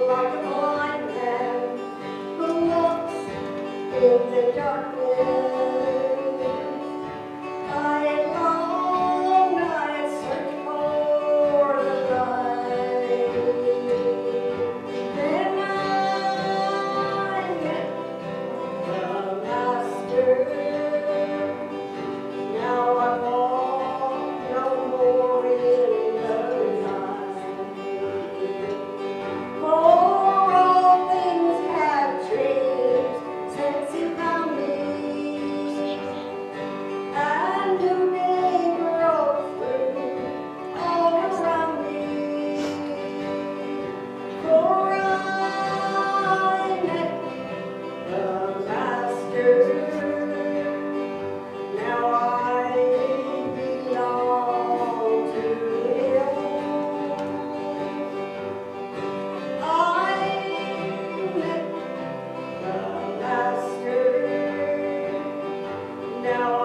like a blind man who walks in the darkness. I long I search for the light. Then I met the Master. Now I walk no more in those eyes. For all things have changed since you found me, and new day grows through all around me. For I met the Master. Now I belong to Him. I met the Master. Now